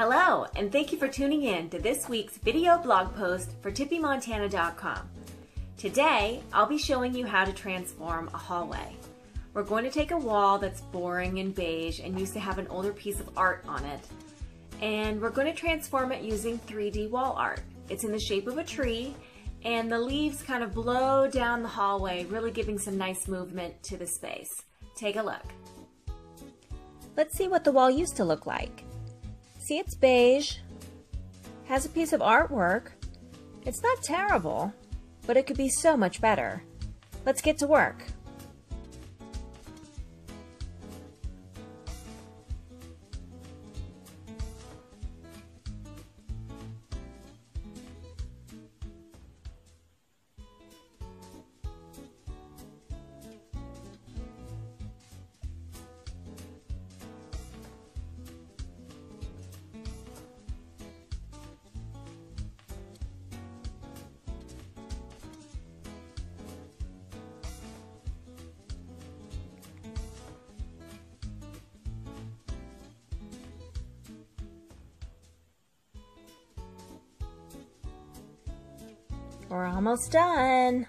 Hello, and thank you for tuning in to this week's video blog post for tippymontana.com. Today, I'll be showing you how to transform a hallway. We're going to take a wall that's boring and beige and used to have an older piece of art on it, and we're going to transform it using 3D wall art. It's in the shape of a tree, and the leaves kind of blow down the hallway, really giving some nice movement to the space. Take a look. Let's see what the wall used to look like. See, it's beige, has a piece of artwork. It's not terrible, but it could be so much better. Let's get to work. We're almost done.